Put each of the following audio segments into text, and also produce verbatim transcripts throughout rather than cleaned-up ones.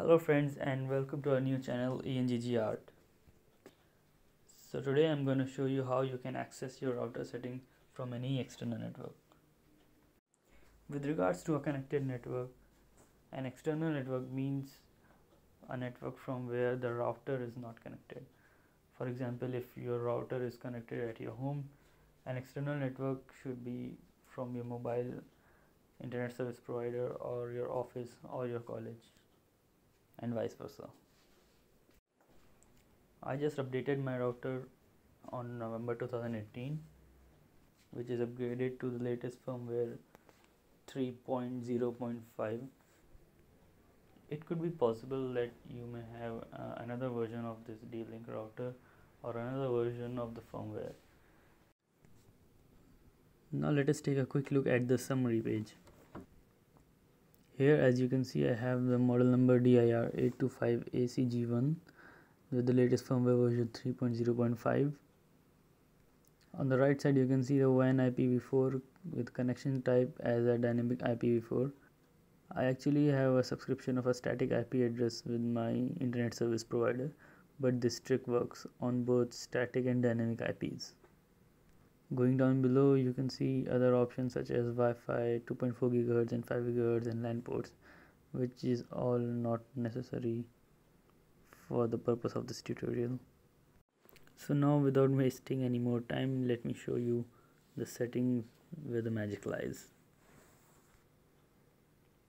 Hello friends, and welcome to our new channel E N G G Art. So today I'm going to show you how you can access your router setting from any external network. With regards to a connected network, an external network means a network from where the router is not connected. For example, if your router is connected at your home, an external network should be from your mobile internet service provider or your office or your college, and vice versa. I just updated my router on November two thousand eighteen, which is upgraded to the latest firmware three point zero point five. It could be possible that you may have uh, another version of this D-Link router or another version of the firmware. Now let us take a quick look at the summary page. Here, as you can see, I have the model number D I R eight two five A C G one with the latest firmware version three point zero point five. On the right side, you can see the W A N I P v four with connection type as a dynamic I P v four. I actually have a subscription of a static I P address with my internet service provider, but this trick works on both static and dynamic I Ps. Going down below, you can see other options such as Wi-Fi, two point four gigahertz and five gigahertz, and LAN ports, which is all not necessary for the purpose of this tutorial. So now, without wasting any more time, let me show you the settings where the magic lies.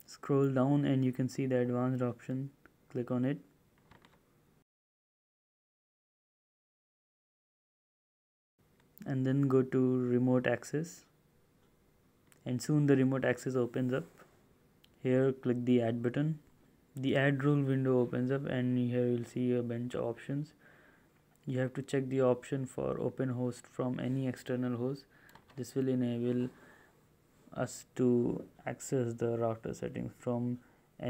Scroll down and you can see the advanced option. Click on it. And then go to remote access, and soon the remote access opens up. Here, click the add button. The add rule window opens up, and here you'll see a bunch of options. You have to check the option for open host from any external host. This will enable us to access the router settings from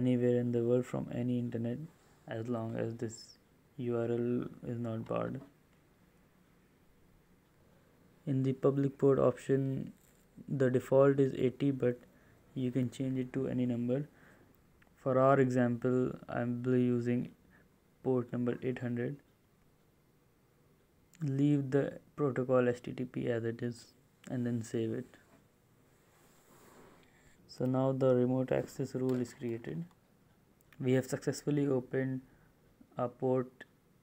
anywhere in the world, from any internet, as long as this U R L is not barred. In the public port option, the default is eighty, but you can change it to any number. For our example, I'm using port number eight hundred. Leave the protocol H T T P as it is and then save it. So now the remote access rule is created. We have successfully opened a port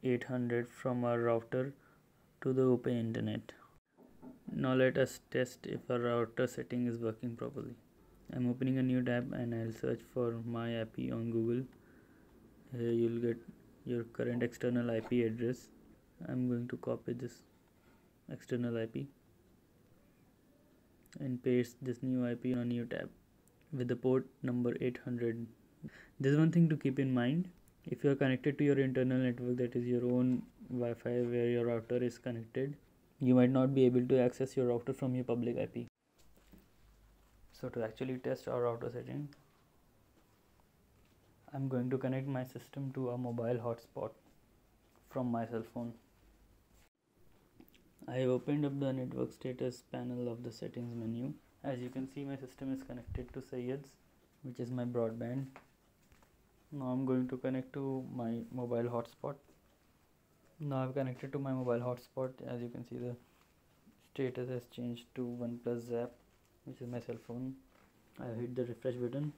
eight hundred from our router to the open internet. Now let us test if our router setting is working properly. I'm opening a new tab and I'll search for my I P on Google. Here you'll get your current external I P address. I'm going to copy this external I P and paste this new I P on a new tab with the port number eight hundred. There's one thing to keep in mind. If you are connected to your internal network, that is your own Wi-Fi where your router is connected, you might not be able to access your router from your public I P. So to actually test our router setting, I'm going to connect my system to a mobile hotspot from my cell phone. I have opened up the network status panel of the settings menu. As you can see, my system is connected to Syed's, which is my broadband. Now I'm going to connect to my mobile hotspot. Now I've connected to my mobile hotspot. As you can see, the status has changed to OnePlus app, which is my cell phone. I'll hit the refresh button.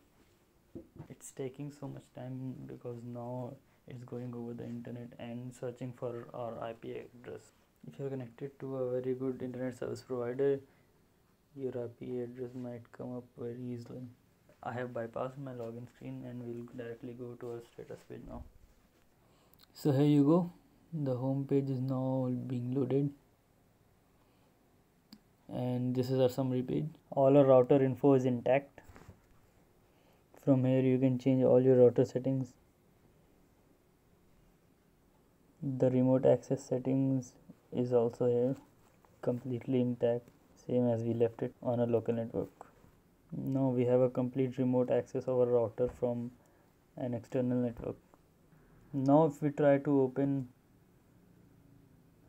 It's taking so much time because now it's going over the internet and searching for our I P address. If you're connected to a very good internet service provider, your I P address might come up very easily. I have bypassed my login screen and we'll directly go to our status page now. So here you go. The home page is now being loaded, and this is our summary page. All our router info is intact. From here you can change all your router settings. The remote access settings is also here, completely intact, same as we left it on a local network. Now we have a complete remote access of our router from an external network. Now if we try to open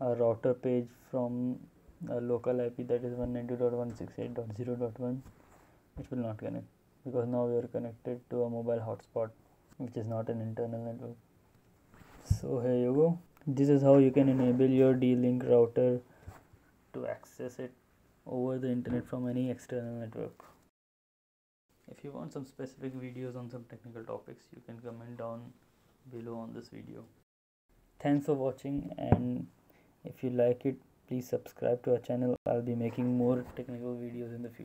a router page from a local I P, that is one ninety dot one sixty-eight dot zero dot one, it will not connect because now we are connected to a mobile hotspot. which is not an internal network. So here you go. This is how you can enable your D-Link router to access it over the internet from any external network. If you want some specific videos on some technical topics, you can comment down below on this video. Thanks for watching, and if you like it, please subscribe to our channel. I'll be making more technical videos in the future.